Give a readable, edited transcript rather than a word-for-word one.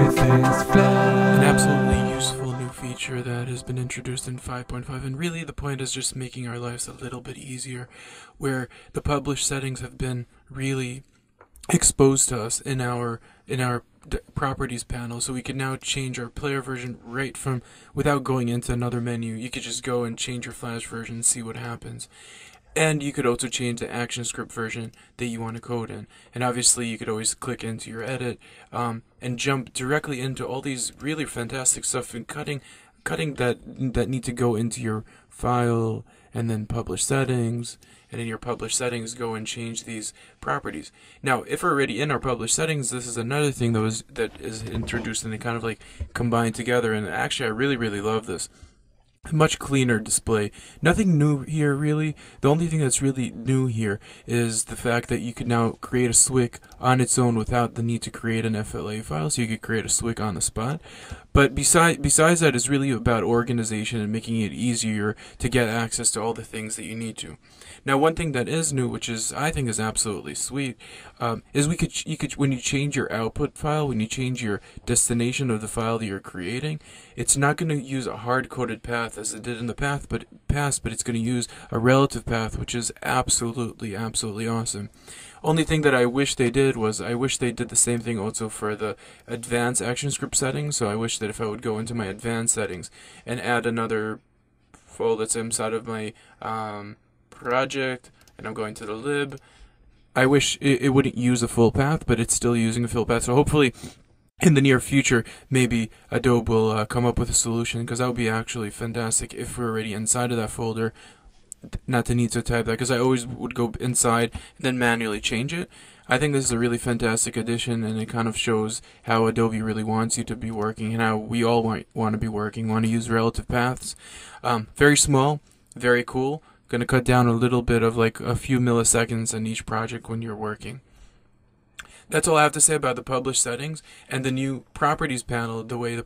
everything's flat. An absolutely useful new feature that has been introduced in 5.5, and really the point is just making our lives a little bit easier, where the publish settings have been really exposed to us in our properties panel, so we can now change our player version right from without going into another menu. You could just go and change your Flash version and see what happens. And you could also change the ActionScript version that you want to code in. And obviously you could always click into your edit and jump directly into all these really fantastic stuff and cutting that need to go into your file and then publish settings, and in your publish settings go and change these properties. Now if we're already in our publish settings, this is another thing that is introduced, and they kind of like combine together, and actually I really love this. A much cleaner display. Nothing new here really. The only thing that's really new here is the fact that you can now create a SWC on its own without the need to create an FLA file, so you could create a SWC on the spot. But besides that, it's really about organization and making it easier to get access to all the things that you need to. Now one thing that is new, which is I think is absolutely sweet, is you could when you change your output file, when you change your destination of the file that you're creating, it's not going to use a hard-coded path as it did in the past, but it's going to use a relative path, which is absolutely awesome. Only thing that I wish they did was I wish they did the same thing also for the advanced ActionScript settings. So I wish that if I would go into my advanced settings and add another fold that's inside of my project, and I'm going to the lib, I wish it wouldn't use a full path, but it's still using a full path. So hopefully in the near future, maybe Adobe will come up with a solution, because that would be actually fantastic if we're already inside of that folder, not to need to type that, because I always would go inside and then manually change it. I think this is a really fantastic addition, and it kind of shows how Adobe really wants you to be working, and how we all want to be working, want to use relative paths. Very small, very cool, going to cut down a little bit of like a few milliseconds in each project when you're working. That's all I have to say about the published settings and the new properties panel, the way the